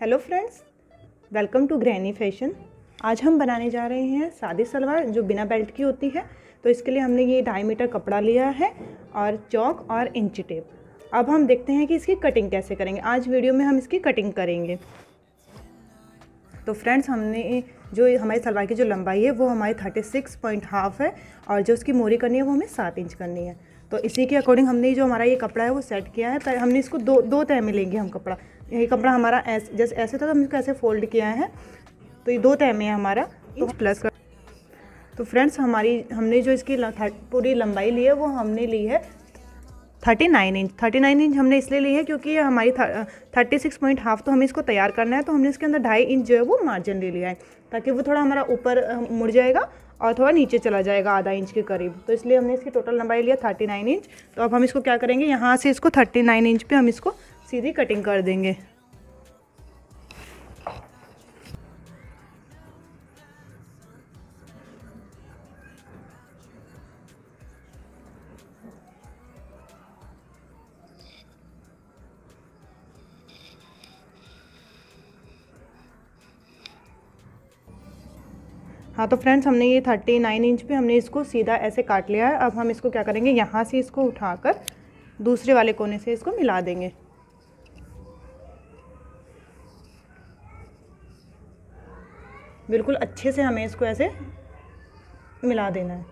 Hello friends, welcome to granny fashion. आज हम बनाने जा रहे हैं सादी सलवार जो बिना बेल्ट की होती है। तो इसके लिए हमने ये 2.5 मीटर कपड़ा लिया है और चौक और इंची टेप। अब हम देखते हैं कि इसकी कटिंग कैसे करेंगे। आज वीडियो में हम इसकी कटिंग करेंगे। तो फ्रेंड्स, हमने जो हमारी सलवार की जो लंबाई है वो हमारी 36.5 है और जो उसकी मोरी करनी है वो हमें 7 इंच करनी है। तो इसी के अकॉर्डिंग हमने जो हमारा ये कपड़ा है वो सेट किया है। पर हमने इसको दो तय में लेंगे। हम कपड़ा, ये कपड़ा हमारा जैसे ऐसे था तो हम इसको ऐसे फोल्ड किया है। तो ये 2 तय में है हमारा, इंच प्लस का। तो फ्रेंड्स, हमने जो इसकी पूरी लंबाई ली है वो हमने ली है 39 इंच। 39 इंच हमने इसलिए ली है क्योंकि ये हमारी 36.5 तो हमें इसको तैयार करना है। तो हमने इसके अंदर 2.5 इंच जो है वो मार्जिन ले लिया है ताकि वो थोड़ा हमारा ऊपर मुड़ जाएगा और थोड़ा नीचे चला जाएगा, आधा इंच के करीब। तो इसलिए हमने इसकी टोटल लंबाई लिया 39 इंच। तो अब हम इसको क्या करेंगे, यहाँ से इसको 39 इंच पे हम इसको सीधी कटिंग कर देंगे। हाँ, तो फ्रेंड्स, हमने ये 39 इंच पे हमने इसको सीधा ऐसे काट लिया है। अब हम इसको क्या करेंगे, यहाँ से इसको उठाकर दूसरे वाले कोने से इसको मिला देंगे। बिल्कुल अच्छे से हमें इसको ऐसे मिला देना है।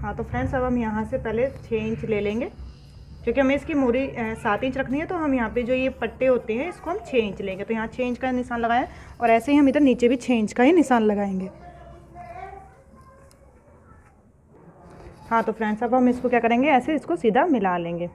हाँ, तो फ्रेंड्स, अब हम यहाँ से पहले 6 इंच ले लेंगे क्योंकि हमें इसकी मोरी 7 इंच रखनी है। तो हम यहाँ पे जो ये पट्टे होते हैं इसको हम 6 इंच लेंगे। तो यहाँ 6 इंच का निशान लगाएं और ऐसे ही हम इधर नीचे भी 6 इंच का ही निशान लगाएंगे। हाँ, तो फ्रेंड्स, अब हम इसको क्या करेंगे, ऐसे इसको सीधा मिला लेंगे।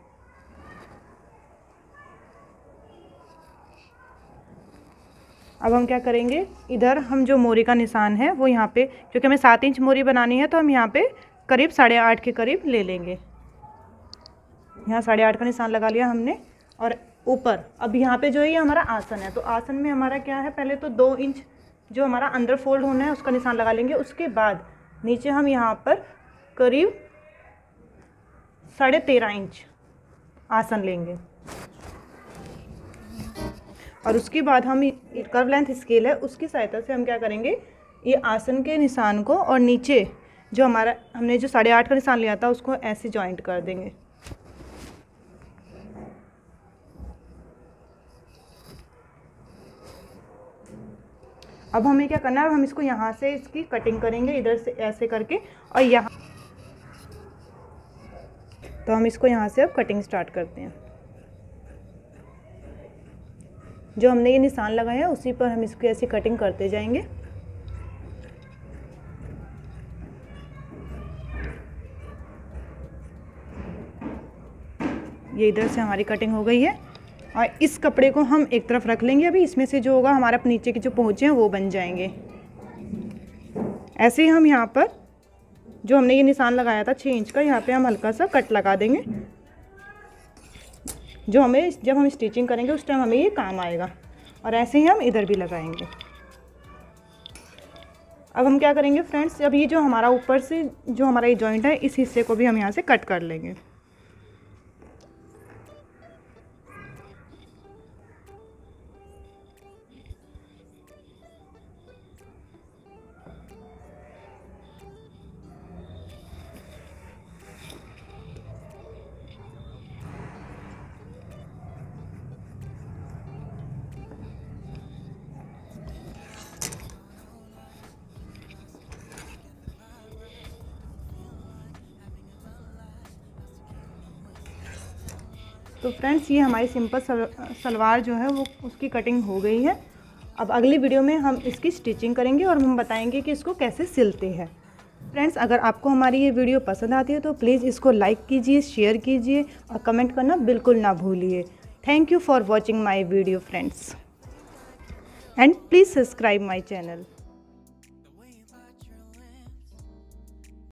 अब हम क्या करेंगे, इधर हम जो मोरी का निशान है वो यहाँ पे, क्योंकि हमें 7 इंच मोरी बनानी है तो हम यहाँ पे करीब 8.5 के करीब ले लेंगे। यहाँ 8.5 का निशान लगा लिया हमने और ऊपर। अब यहाँ पे जो है ये हमारा आसन है। तो आसन में हमारा क्या है, पहले तो 2 इंच जो हमारा अंदर फोल्ड होना है उसका निशान लगा लेंगे। उसके बाद नीचे हम यहाँ पर करीब 13.5 इंच आसन लेंगे और उसके बाद हम कर्व लेंथ स्केल है उसकी सहायता से हम क्या करेंगे, ये आसन के निशान को और नीचे जो हमारा हमने जो 8.5 का निशान लिया था उसको ऐसे जॉइंट कर देंगे। अब हमें क्या करना है, हम इसको यहाँ से इसकी कटिंग करेंगे, इधर से ऐसे करके और यहाँ। तो हम इसको यहाँ से अब कटिंग स्टार्ट करते हैं। जो हमने ये निशान लगाया है उसी पर हम इसकी ऐसी कटिंग करते जाएंगे। ये इधर से हमारी कटिंग हो गई है और इस कपड़े को हम एक तरफ रख लेंगे। अभी इसमें से जो होगा हमारा नीचे की जो पहुँचे हैं वो बन जाएंगे। ऐसे ही हम यहाँ पर जो हमने ये निशान लगाया था 6 इंच का, यहाँ पे हम हल्का सा कट लगा देंगे। जो हमें जब हम स्टिचिंग करेंगे उस टाइम हमें ये काम आएगा। और ऐसे ही हम इधर भी लगाएंगे। अब हम क्या करेंगे फ्रेंड्स, अब ये जो हमारा ऊपर से जो हमारा ये जॉइंट है इस हिस्से को भी हम यहाँ से कट कर लेंगे। तो फ्रेंड्स, ये हमारी सिंपल सलवार जो है वो उसकी कटिंग हो गई है। अब अगली वीडियो में हम इसकी स्टिचिंग करेंगे और हम बताएंगे कि इसको कैसे सिलते हैं। फ्रेंड्स, अगर आपको हमारी ये वीडियो पसंद आती है तो प्लीज़ इसको लाइक कीजिए, शेयर कीजिए और कमेंट करना बिल्कुल ना भूलिए। Thank you for watching my video friends, and please subscribe my channel.